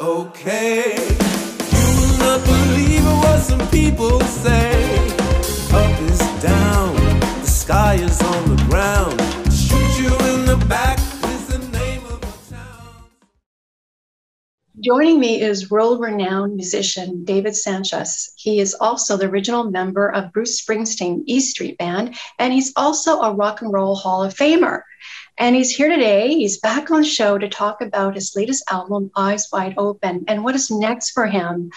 Okay, you will not believe what some people say. Up is down, the sky is on the ground. Shoot you in the back is the name of the town. Joining me is world-renowned musician David Sancious. He is also the original member of Bruce Springsteen E Street Band, and he's also a Rock and Roll Hall of Famer. And he's here today. He's back on the show to talk about his latest album, Eyes Wide Open, and what is next for him.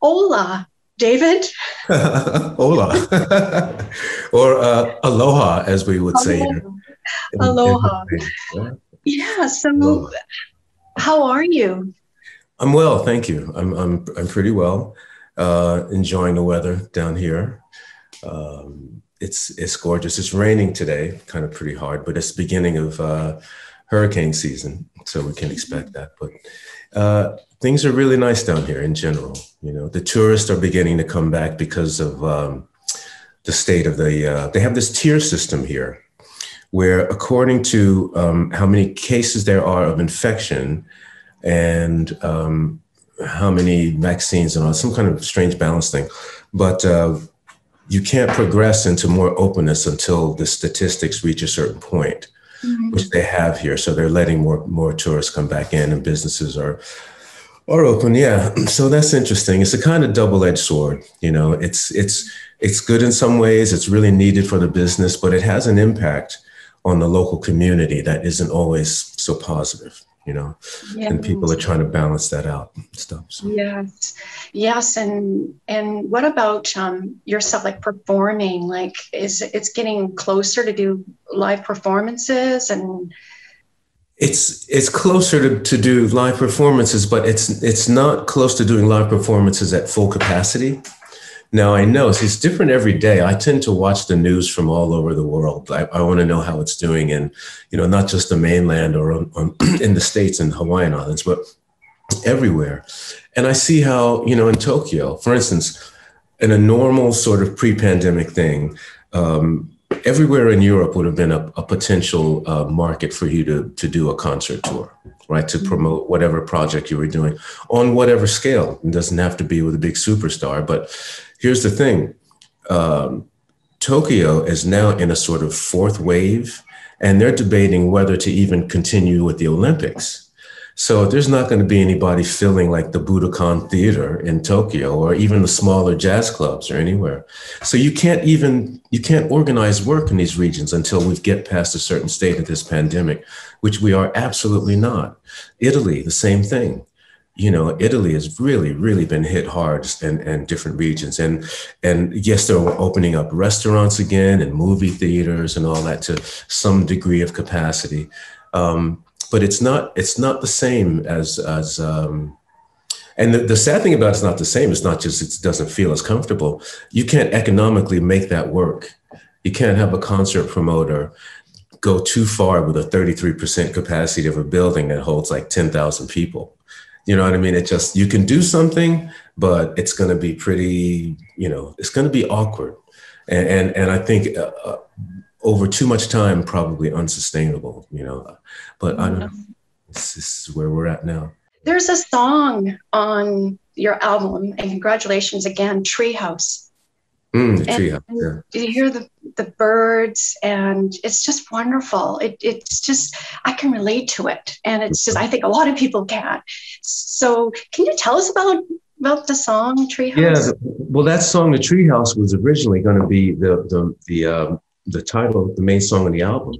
Hola, David. Hola. Or aloha, as we would say here. Aloha. Yeah, so aloha. How are you? I'm well, thank you. I'm pretty well, enjoying the weather down here. It's gorgeous. It's raining today, kind of pretty hard, but it's the beginning of hurricane season, so we can expect that. But things are really nice down here in general. You know, the tourists are beginning to come back because of the state of the, they have this tier system here where according to how many cases there are of infection and how many vaccines and all, some kind of strange balance thing. But you can't progress into more openness until the statistics reach a certain point, mm-hmm. which they have here. So they're letting more tourists come back in, and businesses are open. Yeah, so that's interesting. It's a kind of double-edged sword. You know, it's good in some ways. It's really needed for the business, but it has an impact on the local community that isn't always so positive. You know, yes. And people are trying to balance that out and stuff. So. Yes, yes, and what about yourself? Like performing, like it's getting closer to do live performances, and it's closer to do live performances, but it's not close to doing live performances at full capacity. Now I know it's different every day. I tend to watch the news from all over the world. I want to know how it's doing, and you know, not just the mainland or in the States and Hawaiian Islands, but everywhere. And I see how, you know, in Tokyo, for instance, in a normal sort of pre-pandemic thing, everywhere in Europe would have been a potential market for you to do a concert tour, right? To promote whatever project you were doing on whatever scale. It doesn't have to be with a big superstar, but here's the thing. Tokyo is now in a sort of fourth wave, and they're debating whether to even continue with the Olympics. So there's not going to be anybody filling like the Budokan theater in Tokyo, or even the smaller jazz clubs or anywhere. So you can't organize work in these regions until we get past a certain state of this pandemic, which we are absolutely not. Italy, the same thing. You know, Italy has really, really been hit hard, and different regions. And yes, they're opening up restaurants again and movie theaters and all that to some degree of capacity. But it's not the same as and the sad thing about it's not the same. It's not just it doesn't feel as comfortable. You can't economically make that work. You can't have a concert promoter go too far with a 33% capacity of a building that holds like 10,000 people. You know what I mean? It just, you can do something, but it's going to be pretty, you know, it's going to be awkward. And I think over too much time, probably unsustainable, you know, but I don't know. This is where we're at now. There's a song on your album, and congratulations again, Treehouse. Treehouse, yeah. You hear the birds, and it's just wonderful. It's just, I can relate to it. And it's just, I think a lot of people can. So can you tell us about the song, Treehouse? Yeah, well, that song, The Treehouse, was originally going to be the title, the main song on the album.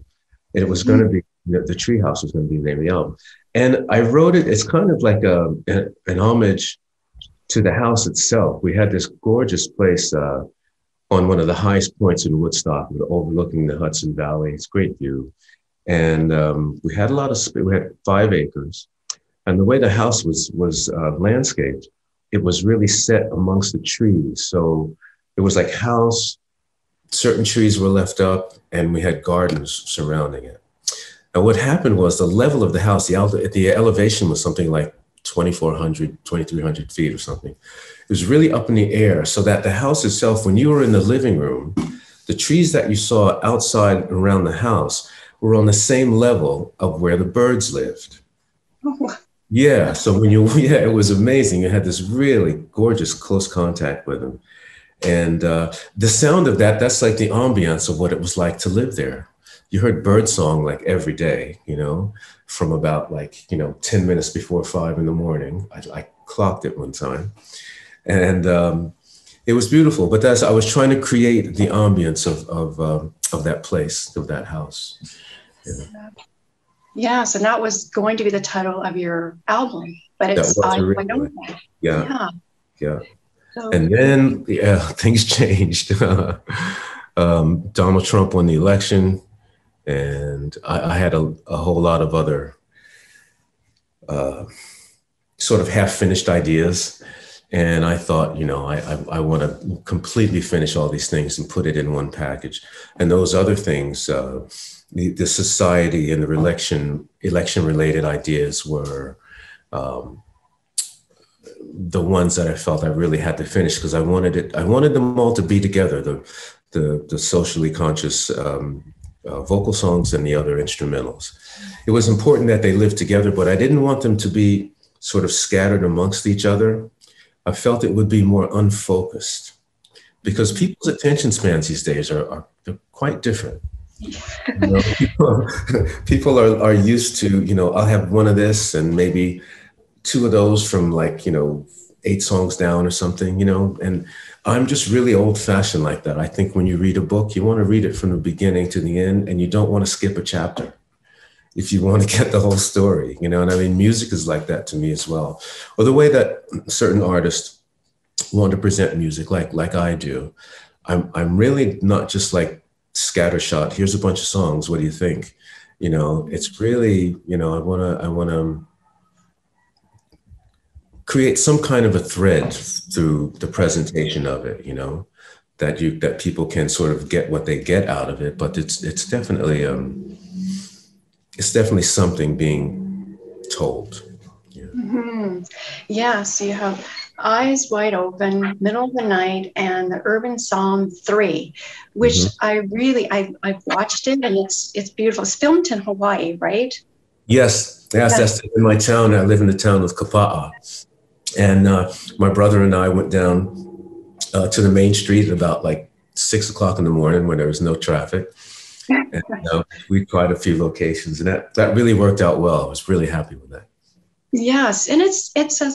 And it was going to be, the Treehouse was going to be the name of the album. And I wrote it, it's kind of like an homage to the house itself. We had this gorgeous place on one of the highest points in Woodstock, overlooking the Hudson Valley. It's a great view. And we had a lot of space. We had 5 acres. And the way the house was landscaped, it was really set amongst the trees. So it was like house, certain trees were left up, and we had gardens surrounding it. And what happened was the level of the house, the elevation was something like 2,400, 2,300 feet or something. It was really up in the air, so that the house itself, when you were in the living room, the trees that you saw outside around the house were on the same level of where the birds lived. Oh. Yeah, so when you, yeah, it was amazing. You had this really gorgeous close contact with them. And the sound of that, that's like the ambiance of what it was like to live there. You heard bird song like every day, you know, from about like, you know, 10 minutes before 5 in the morning. I clocked it one time. And it was beautiful. But that's, I was trying to create the ambience of that place, of that house. Yeah. Yes, and that was going to be the title of your album, but it's Eyes Wide Open. Yeah, yeah. So, and then, yeah, things changed. Donald Trump won the election, and I had a whole lot of other sort of half-finished ideas. And I thought, you know, I want to completely finish all these things and put it in one package. And those other things, the society and the election-related ideas were the ones that I felt I really had to finish, because I wanted it. I wanted them all to be together: the socially conscious vocal songs and the other instrumentals. It was important that they lived together, but I didn't want them to be sort of scattered amongst each other. I felt it would be more unfocused, because people's attention spans these days are quite different. You know, people are used to, you know, I'll have one of this and maybe two of those from like, you know, 8 songs down or something, you know, and I'm just really old fashioned like that. I think when you read a book, you want to read it from the beginning to the end, and you don't want to skip a chapter if you want to get the whole story, you know. And I mean, music is like that to me as well. Or the way that certain artists want to present music, like I do. I'm really not just like scattershot, here's a bunch of songs, what do you think? You know, it's really, you know, I wanna create some kind of a thread through the presentation of it, you know, that people can sort of get what they get out of it. But it's definitely it's definitely something being told. Yeah. Mm-hmm. Yeah, so you have Eyes Wide Open, Middle of the Night, and the Urban Psalm 3, which mm-hmm. I've watched it, and it's beautiful. It's filmed in Hawaii, right? Yes, that's in my town. I live in the town of Kapa'a. And my brother and I went down to the main street at about like 6 o'clock in the morning when there was no traffic. And we tried a few locations, and that really worked out well. I was really happy with that. Yes, and it's a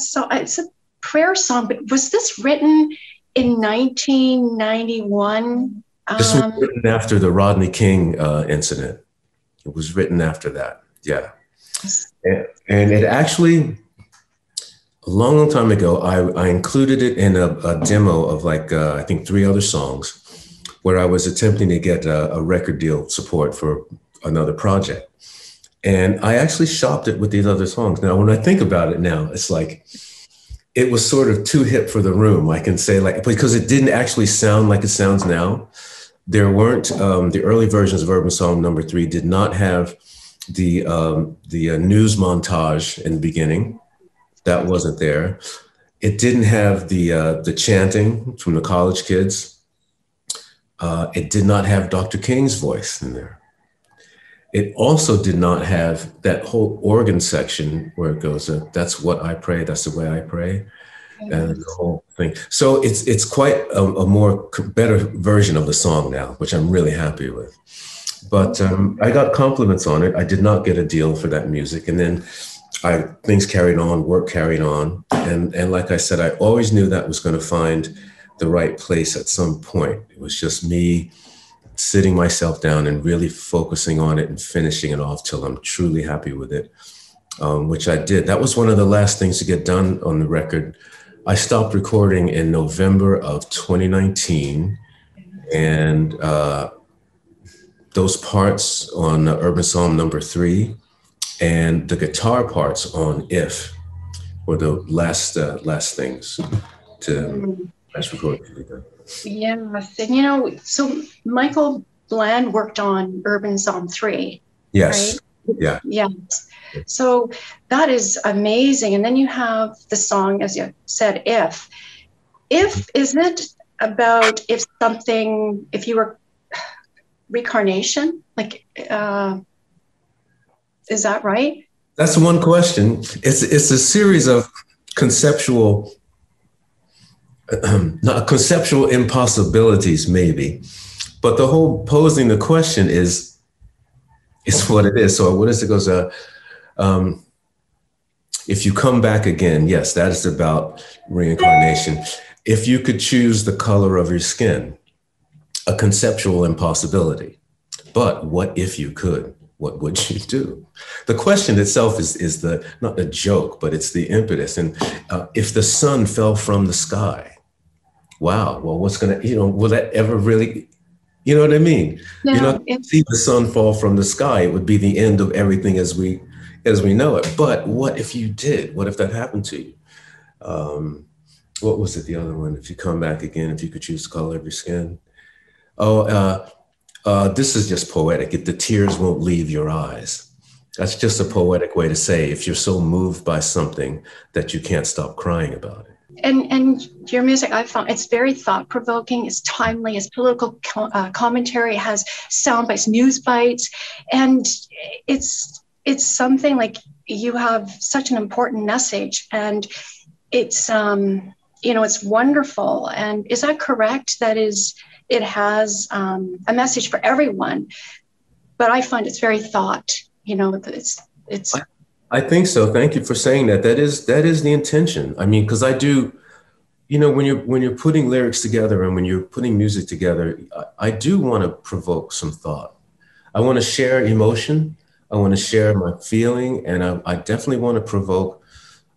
prayer song. But was this written in 1991? This was written after the Rodney King incident. It was written after that. Yeah, and it actually a long time ago. I included it in a demo of like I think 3 other songs, where I was attempting to get a record deal support for another project. And I actually shopped it with these other songs. Now, when I think about it now, it's like, it was sort of too hip for the room. I can say like, because it didn't actually sound like it sounds now. There weren't, the early versions of Urban Psalm #3 did not have the news montage in the beginning. That wasn't there. It didn't have the chanting from the college kids. It did not have Dr. King's voice in there. It also did not have that whole organ section where it goes, that's what I pray, that's the way I pray, and the whole thing. So it's quite a more better version of the song now, which I'm really happy with. But I got compliments on it. I did not get a deal for that music. And then things carried on, work carried on. And like I said, I always knew that was going to find the right place at some point. It was just me sitting myself down and really focusing on it and finishing it off till I'm truly happy with it, which I did. That was one of the last things to get done on the record. I stopped recording in November of 2019, and those parts on Urban Psalm #3 and the guitar parts on If were the last things to. Nice recording. Yes, and you know, so Michael Bland worked on Urban Psalm 3. Yes. Right? Yeah. Yes. So that is amazing. And then you have the song, as you said, If. If isn't about if something, if you were reincarnation, like, is that right? That's one question. It's a series of conceptual, not conceptual impossibilities, maybe, but the whole posing the question is what it is. So what is it goes, if you come back again, yes, that is about reincarnation. If you could choose the color of your skin, a conceptual impossibility. But what if you could? What would you do? The question itself is the, not the joke, but it's the impetus. And if the sun fell from the sky, wow, well, what's gonna, you know, will that ever really, you know what I mean? No, you're not gonna see the sun fall from the sky. It would be the end of everything as we know it. But what if you did? What if that happened to you? What was it, the other one? If you come back again, if you could choose the color of your skin. Oh, this is just poetic. If the tears won't leave your eyes. That's just a poetic way to say if you're so moved by something that you can't stop crying about it. And your music, I found it's very thought-provoking, it's timely, it's political commentary, it has sound bites, news bites, and it's something like you have such an important message, and it's, you know, it's wonderful. And is that correct? That is... It has a message for everyone, but I find it's very thought, you know, it's. I think so. Thank you for saying that. That is the intention. I mean, because I do, you know, when you're putting lyrics together and when you're putting music together, I do want to provoke some thought. I want to share emotion. I want to share my feeling. And I definitely want to provoke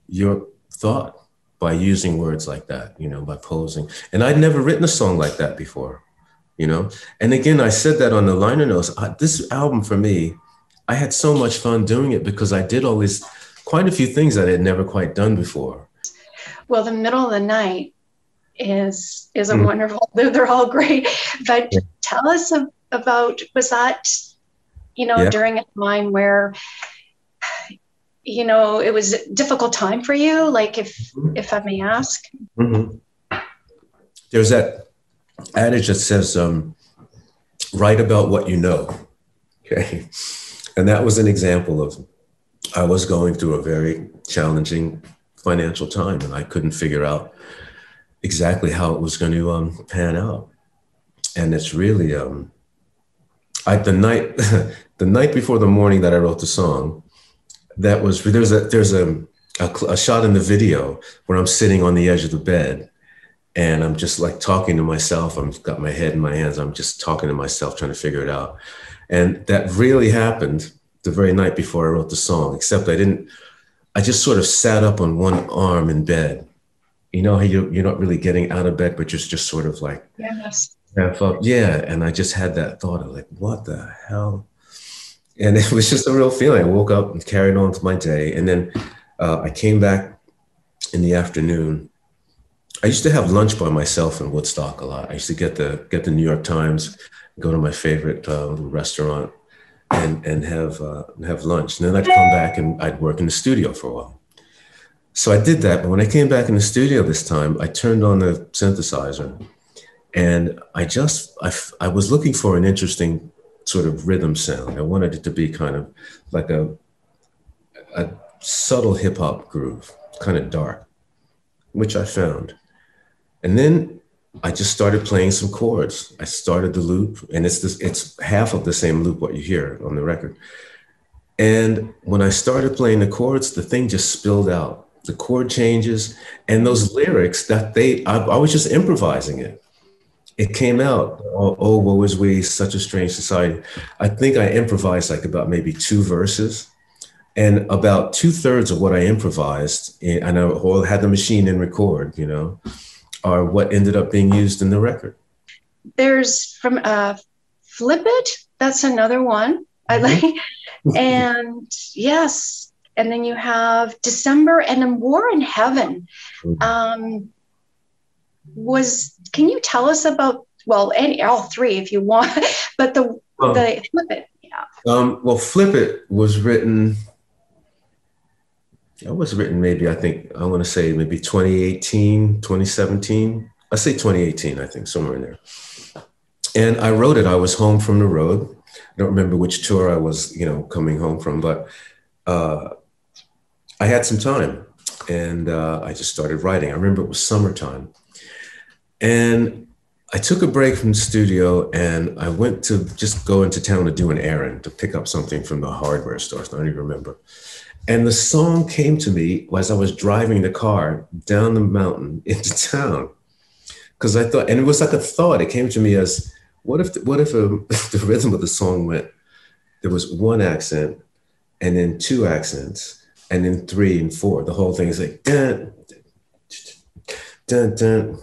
your thought by using words like that, you know, by posing. And I'd never written a song like that before, you know? And again, I said that on the liner notes, this album for me, I had so much fun doing it because I did all these, quite a few things that I had never quite done before. Well, The Middle of the Night is a wonderful, they're all great, but yeah. Tell us about, was that, you know, yeah, during a time where, you know, it was a difficult time for you, like if I may ask? Mm-hmm. There's that adage that says, write about what you know, okay? And that was an example of, I was going through a very challenging financial time and I couldn't figure out exactly how it was going to pan out. And it's really, the night before the morning that I wrote the song, that was, there's a shot in the video where I'm sitting on the edge of the bed and I'm just like talking to myself. I've got my head in my hands. I'm just talking to myself, trying to figure it out. And that really happened the very night before I wrote the song, except I just sort of sat up on one arm in bed. You know, you're not really getting out of bed, but you're just sort of like, yes. Yeah. And I just had that thought of like, what the hell? And it was just a real feeling. I woke up and carried on with my day. And then I came back in the afternoon. I used to have lunch by myself in Woodstock a lot. I used to get the New York Times, go to my favorite restaurant and have lunch. And then I'd come back and I'd work in the studio for a while. So I did that. But when I came back in the studio this time, I turned on the synthesizer. And I was looking for an interesting sort of rhythm sound. I wanted it to be kind of like a subtle hip hop groove, kind of dark, which I found. And then I just started playing some chords. I started the loop, and it's half of the same loop what you hear on the record. And when I started playing the chords, the thing just spilled out. The chord changes and those lyrics that I was just improvising it. It came out, oh, woe is we, such a strange society. I think I improvised like about maybe two verses, and about 2/3 of what I improvised, and I had the machine in record, you know, are what ended up being used in the record. There's from Flip It, that's another one I like. And yes, and then you have December and A War in Heaven. Mm-hmm. Can you tell us about, well, all three if you want, but the Flip It, yeah. Well, Flip It was written It was written maybe, I think, I want to say maybe 2018, 2017. I say 2018, I think, somewhere in there. And I wrote it. I was home from the road. I don't remember which tour I was, you know, coming home from, but I had some time, and I just started writing. I remember it was summertime. And I took a break from the studio, and I went to just go into town to do an errand, to pick up something from the hardware store. I don't even remember. And the song came to me as I was driving the car down the mountain into town. Because I thought, and it was like a thought, it came to me as, what if the rhythm of the song went, there was one accent, and then two accents, and then three and four. The whole thing is like, dun, dun, dun,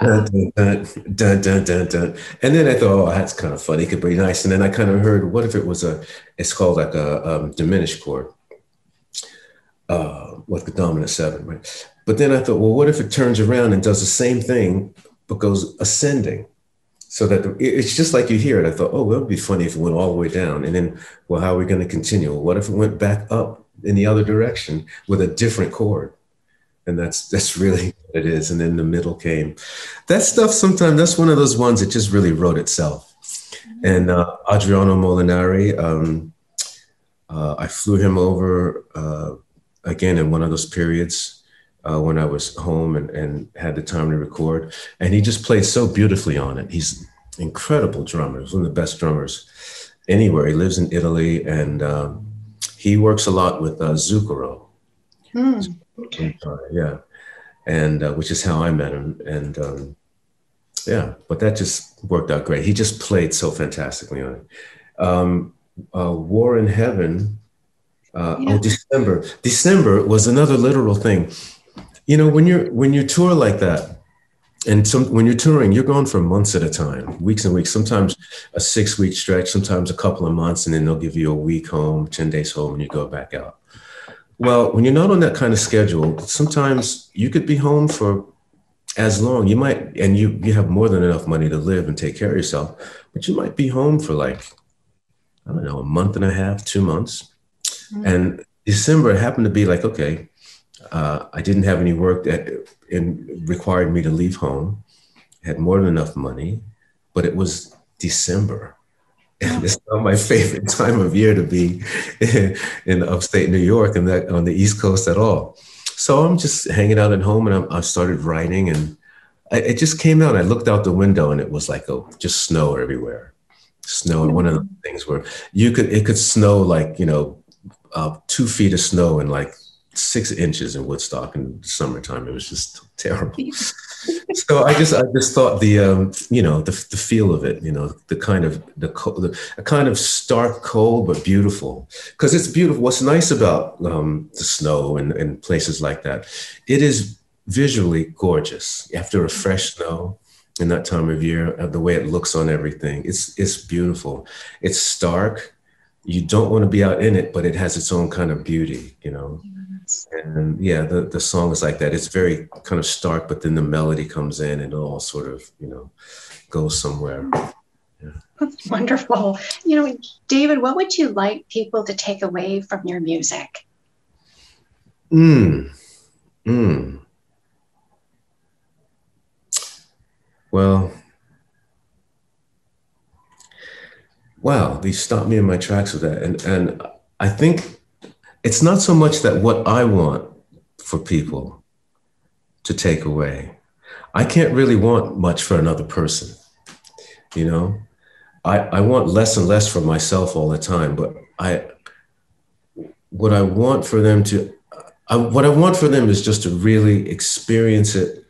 dun, dun, dun, dun, dun, dun, dun. And then I thought, oh, that's kind of funny, it could be nice. And then I kind of heard, what if it was it's called like a diminished chord, like the dominant seven, right? But then I thought, well, what if it turns around and does the same thing, but goes ascending? So that it's just like you hear it. I thought, oh, well, it would be funny if it went all the way down. And then, well, how are we going to continue? What if it went back up in the other direction with a different chord? And that's really what it is. And then the middle came. That stuff sometimes, that's one of those ones that just really wrote itself. And Adriano Molinari, I flew him over again in one of those periods. When I was home and had the time to record. And he just played so beautifully on it. He's an incredible drummer. He's one of the best drummers anywhere. He lives in Italy, and he works a lot with Zucchero. Okay. Yeah. And which is how I met him. And yeah, but that just worked out great. He just played so fantastically on it. War in Heaven, December. December was another literal thing. You know, when you tour like that, and when you're touring, you're going for months at a time, weeks and weeks, sometimes a 6-week stretch, sometimes a couple of months, and then they'll give you a week home, 10 days home, and you go back out. Well, when you're not on that kind of schedule, sometimes you could be home for as long. You might, and you have more than enough money to live and take care of yourself, but you might be home for like, I don't know, a month and a half, 2 months. And December happened to be like, okay, I didn't have any work that required me to leave home, had more than enough money, but it was December. And it's not my favorite time of year to be in upstate New York and that on the East Coast at all. So I'm just hanging out at home, and I started writing, and it just came out. I looked out the window, and it was like just snow everywhere. Snow, and one of the things where it could snow like, you know, 2 feet of snow and like 6 inches in Woodstock in the summertime. It was just terrible. So I just thought the feel of it, you know, the kind of stark cold, but beautiful, because it's beautiful. What's nice about the snow and places like that, it is visually gorgeous after a fresh snow in that time of year, the way it looks on everything. It's beautiful. It's stark. You don't want to be out in it, but it has its own kind of beauty, you know? Yes. And yeah, the song is like that. It's very kind of stark, but then the melody comes in and it all sort of, you know, goes somewhere. Yeah. That's wonderful. You know, David, what would you like people to take away from your music? Well, wow, they stopped me in my tracks with that. And I think it's not so much that what I want for people to take away. I can't really want much for another person, you know? I want less and less for myself all the time, but what I want for them is just to really experience it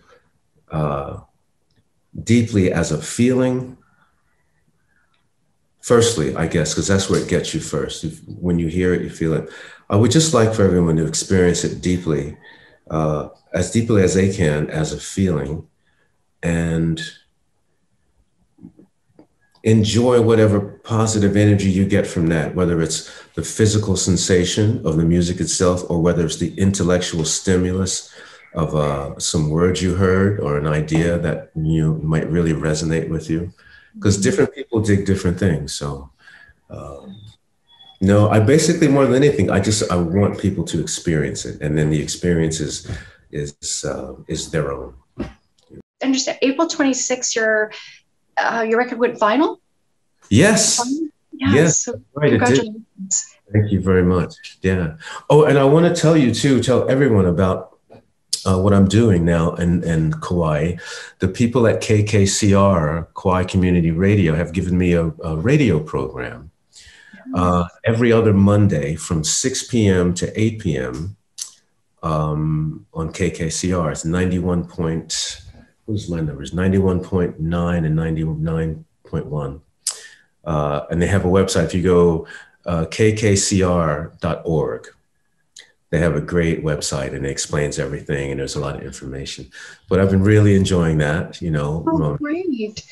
deeply as a feeling. Firstly, I guess, because that's where it gets you first. When you hear it, you feel it. I would just like for everyone to experience it deeply as they can, as a feeling, and enjoy whatever positive energy you get from that, whether it's the physical sensation of the music itself, or whether it's the intellectual stimulus of some words you heard or an idea that you might really resonate with you. Because different people dig different things. So No, I basically, more than anything, I want people to experience it. And then the experience is their own. I understand. April 26th, your record went vinyl? Yes. Yes. So right, congratulations. Thank you very much. Yeah. Oh, and I want to tell you too, tell everyone about what I'm doing now in Kauai. The people at KKCR, Kauai Community Radio, have given me a radio program every other Monday from 6 p.m. to 8 p.m. On KKCR. It's 91.9 and 99.1. And they have a website. If you go kkcr.org, they have a great website and it explains everything, and there's a lot of information. But I've been really enjoying that, you know. Oh, great.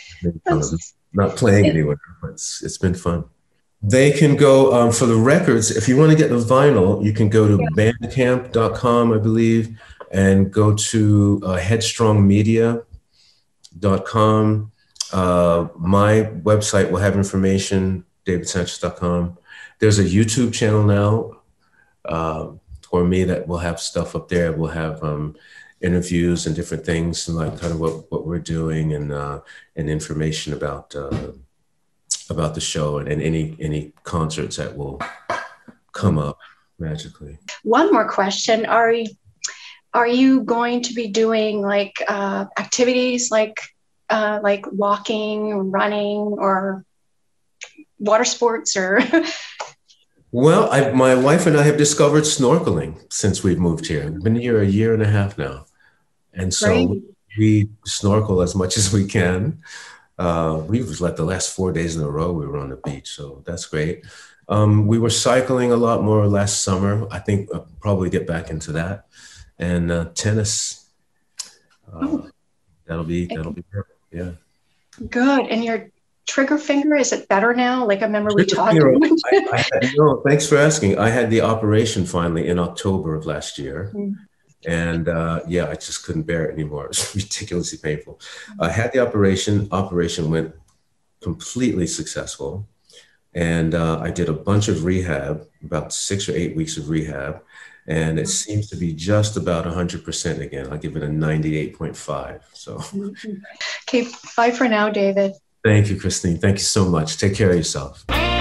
Not playing anywhere, but it's been fun. They can go for the records. If you want to get the vinyl, you can go to bandcamp.com, I believe, and go to headstrongmedia.com. My website will have information, davidsancious.com. There's a YouTube channel now for me that will have stuff up there. We'll have interviews and different things, and like kind of what we're doing, and information about the show and any concerts that will come up magically. One more question. Are you going to be doing like activities like walking, running, or water sports, or? Well, my wife and I have discovered snorkeling since we've moved here. We've been here a year and a half now. And so we snorkel as much as we can. We've like the last 4 days in a row, we were on the beach. So that's great. We were cycling a lot more last summer. I think I'll probably get back into that. And tennis, that'll be good. Yeah. Good. And your trigger finger, is it better now? Like I remember we talked. No, thanks for asking. I had the operation finally in October of last year. Mm. And yeah, I just couldn't bear it anymore. It was ridiculously painful. I had the operation. Operation went completely successful. And I did a bunch of rehab, about 6 or 8 weeks of rehab. And it seems to be just about 100% again. I'll give it a 98.5. So. Okay, bye for now, David. Thank you, Christine. Thank you so much. Take care of yourself.